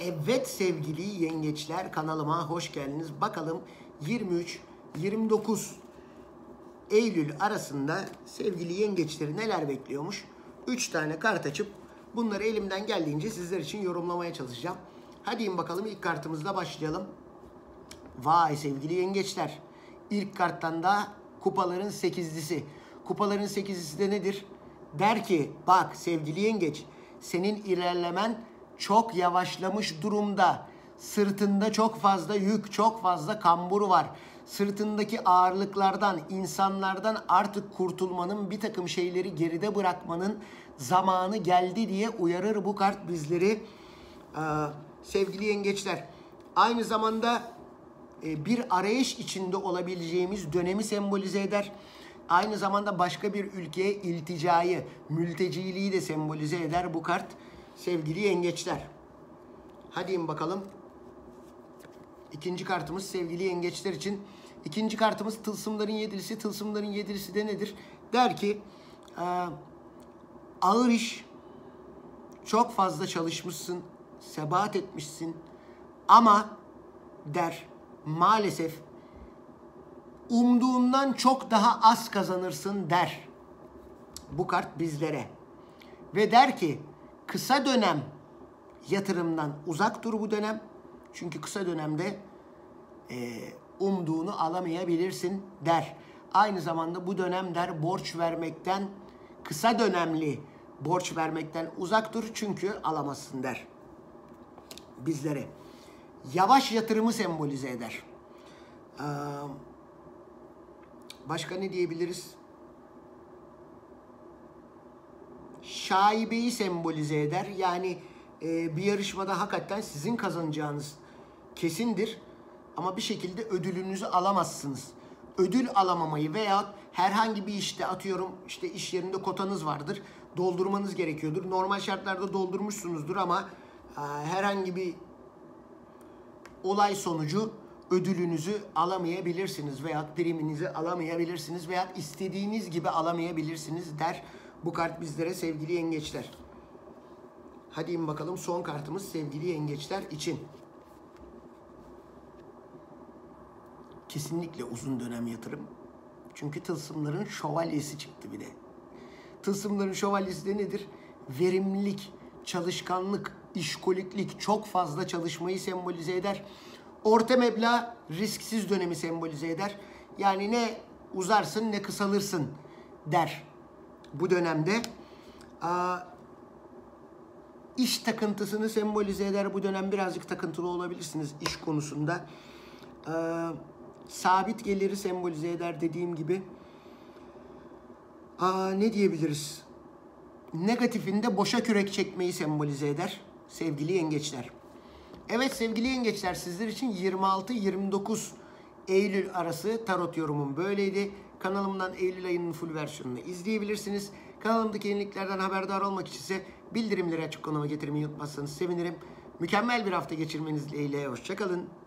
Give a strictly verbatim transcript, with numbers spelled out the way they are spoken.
Evet sevgili yengeçler, kanalıma hoş geldiniz. Bakalım yirmi üç yirmi dokuz Eylül arasında sevgili yengeçleri neler bekliyormuş. üç tane kart açıp bunları elimden geldiğince sizler için yorumlamaya çalışacağım. Hadi bakalım ilk kartımızla başlayalım. Vay sevgili yengeçler. İlk karttan da kupaların sekizlisi. Kupaların sekizlisi de nedir? Der ki bak sevgili yengeç, senin ilerlemen çok yavaşlamış durumda. Sırtında çok fazla yük, çok fazla kamburu var. Sırtındaki ağırlıklardan, insanlardan artık kurtulmanın, bir takım şeyleri geride bırakmanın zamanı geldi diye uyarır bu kart bizleri. Ee, sevgili yengeçler, aynı zamanda e, bir arayış içinde olabileceğimiz dönemi sembolize eder. Aynı zamanda başka bir ülkeye ilticayı, mülteciliği de sembolize eder bu kart. Sevgili yengeçler. Hadi bakalım. İkinci kartımız sevgili yengeçler için. İkinci kartımız tılsımların yedilisi. Tılsımların yedilisi de nedir? Der ki ağır iş, çok fazla çalışmışsın, sebat etmişsin ama der maalesef umduğundan çok daha az kazanırsın der bu kart bizlere. Ve der ki kısa dönem yatırımdan uzak dur bu dönem. Çünkü kısa dönemde e, umduğunu alamayabilirsin der. Aynı zamanda bu dönem der borç vermekten, kısa dönemli borç vermekten uzak dur. Çünkü alamazsın der bizlere. Yavaş yatırımı sembolize eder. Ee, başka ne diyebiliriz? Şaibeyi sembolize eder. Yani e, bir yarışmada hakikaten sizin kazanacağınız kesindir. Ama bir şekilde ödülünüzü alamazsınız. Ödül alamamayı veya herhangi bir işte, atıyorum işte iş yerinde kotanız vardır. Doldurmanız gerekiyordur. Normal şartlarda doldurmuşsunuzdur ama e, herhangi bir olay sonucu ödülünüzü alamayabilirsiniz. Veya priminizi alamayabilirsiniz. Veya istediğiniz gibi alamayabilirsiniz der bu kart bizlere sevgili yengeçler. Hadi bakalım son kartımız sevgili yengeçler için. Kesinlikle uzun dönem yatırım. Çünkü tılsımların şövalyesi çıktı bir de. Tılsımların şövalyesi de nedir? Verimlilik, çalışkanlık, işkoliklik, çok fazla çalışmayı sembolize eder. Orta meblağ risksiz dönemi sembolize eder. Yani ne uzarsın ne kısalırsın der. Bu dönemde a, iş takıntısını sembolize eder. Bu dönem birazcık takıntılı olabilirsiniz iş konusunda. A, sabit geliri sembolize eder dediğim gibi. A, ne diyebiliriz? Negatifinde boşa kürek çekmeyi sembolize eder sevgili yengeçler. Evet sevgili yengeçler, sizler için yirmi altı yirmi dokuz Eylül arası tarot yorumum böyleydi. Kanalımdan Eylül ayının full versiyonunu izleyebilirsiniz. Kanalımdaki yeniliklerden haberdar olmak içinse bildirimleri açık konuma getirmeyi unutmazsanız sevinirim. Mükemmel bir hafta geçirmenizle hoşça kalın.